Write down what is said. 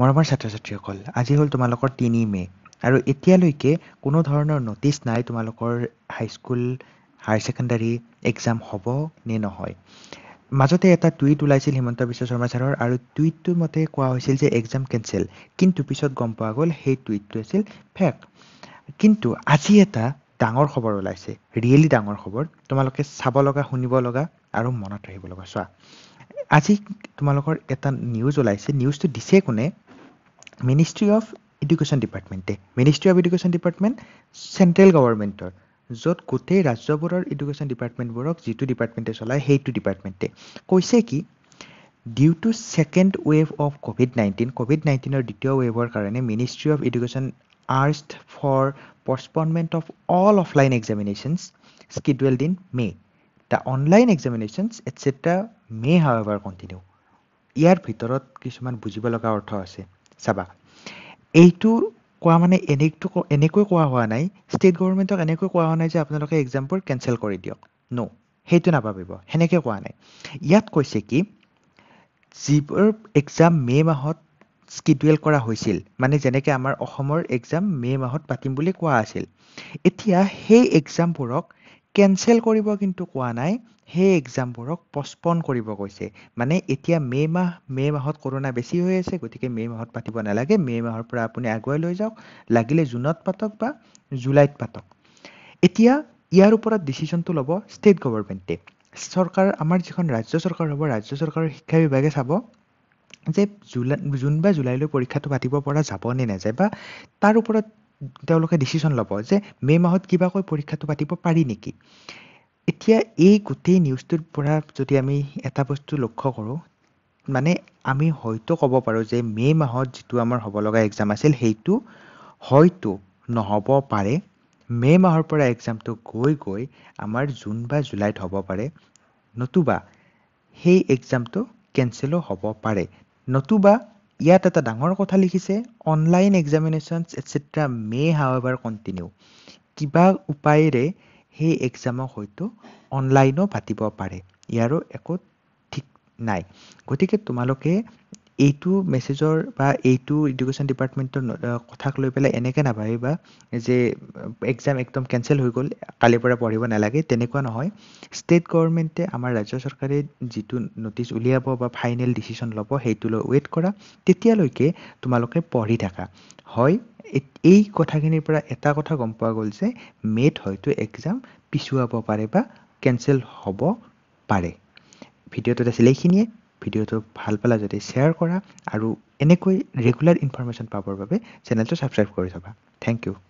मरमर छात्र छात्रीসকল আজি হল তোমালোকৰ 3 মে আৰু এতিয়ালৈকে কোনো ধৰণৰ নোটিস নাই তোমালোকৰ হাইস্কুল হাই সেকেন্ডাৰী एग्जाम হ'ব নে নহয় মাজতে এটা টুইট উলাইছিল হিমন্ত বিশ্ব শর্মা ছাৰৰ আৰু টুইটটো মতে কোৱা হৈছিল যে एग्जाम কেনসেল কিন্তু পিছত গম পোৱা গল সেই টুইটটো আছিল ফেক কিন্তু আজি এটা ডাঙৰ খবৰ উলাইছে ৰিয়েলি ডাঙৰ খবৰ তোমালোকে চাব লগা শুনিব লগা আৰু মনত ৰাখিব লগা সোৱা আজি তোমালোকৰ এটা নিউজ ওলাইছে নিউজটো দিছে কোনে মিনিস্ট্ৰি অফ এডুকেশন ডিপাৰ্টমেন্টে ministry of education department central গভৰ্নমেন্টৰ যত কোতে ৰাজ্যবোৰৰ এডুকেশন ডিপাৰ্টমেন্টবোৰক যেটো ডিপাৰ্টমেন্টে চলায় হেইটো ডিপাৰ্টমেন্টে কৈছে কি due to second wave of কোভিড-19ৰ দ্বিতীয় ওয়েভৰ কাৰণে ministry of education asked for postponement of all offline examinations scheduled in May the online examinations etc may however continue ইয়াৰ ভিতৰত কিছুমান বুজিব লগা অৰ্থ আছে সাবা এইটো কোৱা মানে এনেকৈ কোৱা হোৱা নাই ষ্টেট গৱৰ্ণমেণ্টক এনেকৈ কোৱা হোৱা নাই যে আপোনালোকে एग्जामবোৰ কেনসেল কৰি দিয়ক নো হেতু নাপাবিব হেনেকে কোৱা নাই ইয়াত কৈছে কি জিবৰ एग्जाम মে মাহত স্কেডিউল কৰা হৈছিল মানে জেনেকে আমাৰ অসমৰ एग्जाम মে মাহত পাতিম বুলি কোৱা আছিল এতিয়া সেই एग्जामবোৰক কেনসেল কৰিব কিন্তু কোৱা নাই হে एग्जामবোৰক পস্পন কৰিব কৈছে মানে এতিয়া মে মাহত কৰোনা বেছি হৈ আছে গতিকে মে মাহত পাতিব নালাগে মে মাহৰ পৰা আপুনি আগুৱাই লৈ যাওক লাগিলে জুনত পাতক বা জুলাইত পাতক এতিয়া ইয়াৰ ওপৰত ডিসিশনটো লব ষ্টেট গৱৰ্ণমেণ্টে সৰকাৰ আমাৰ যিখন ৰাজ্য সৰকাৰ হ'ব ৰাজ্য সৰকাৰৰ শিক্ষা বিভাগে চাব যে জুন বা জুলাইলৈ পৰীক্ষাটো পাতিব পৰা যাব নে নাযায় বা তাৰ ওপৰত তেওঁলোকে ডিসিশন লব যে মে মাহত কিবা কৈ পৰীক্ষাটো পাতিব পাৰি নেকি এতিয়া এই গুটি নিউজটোৰ পৰা যদি আমি এটা বস্তু লক্ষ্য কৰো মানে আমি হয়তো ক'ব পাৰো যে মে মাহত যেটো আমাৰ হ'ব লগা एग्जाम আছিল হেইটো হয়তো নহব পাৰে মে মাহৰ পৰা एग्जामটো গৈ আমাৰ জুন বা জুলাইত হ'ব পাৰে নতুবা সেই एग्जामটো কেনসেল হ'ব পাৰে নতুবা ইয়াত এটা ডাঙৰ কথা লিখিছে online examinations etcetera may however continue কিবা উপায়েৰে সেই एग्जामক হয়তো অনলাইনো পাতিব পাৰে ইয়াৰো একো ঠিক নাই গতিকে তোমালোকে এইটো মেসেজৰ বা এইটো এডুকেশন ডিপাৰ্টমেন্টৰ কথাক লৈ পেলাই এনেকে নাভাবিবা যে एग्जाम একদম কেনসেল হৈ গল কালি পৰা পঢ়িব নালাগে তেনেকুৱা নহয় ষ্টেট গৱৰ্ণমেণ্টে আমাৰ ৰাজ্য চৰকাৰে যেটো নোটিস উলিয়াব বা ফাইনাল ডিসিশন ল'ব হেইটোলৈ ওয়েট কৰা তেতিয়ালৈকে তোমালোকে পঢ়ি থাকা হয় এই কথাখিনিৰ পৰা এটা কথা গম পোৱা গল যে মেট হয়তো एग्जाम পিছুৱাব পাৰে বা কেনসেল হ'ব পাৰে ভিডিওটো আছিল এইখিনিয়ে ভিডিও তো ভাল পালা যদি শেয়াৰ কৰা আৰু এনেকৈ ৰেগুলাৰ ইনফৰমেচন পাবৰ বাবে চেনেলটো সাবস্ক্ৰাইব কৰি থবা থ্যাংক ইউ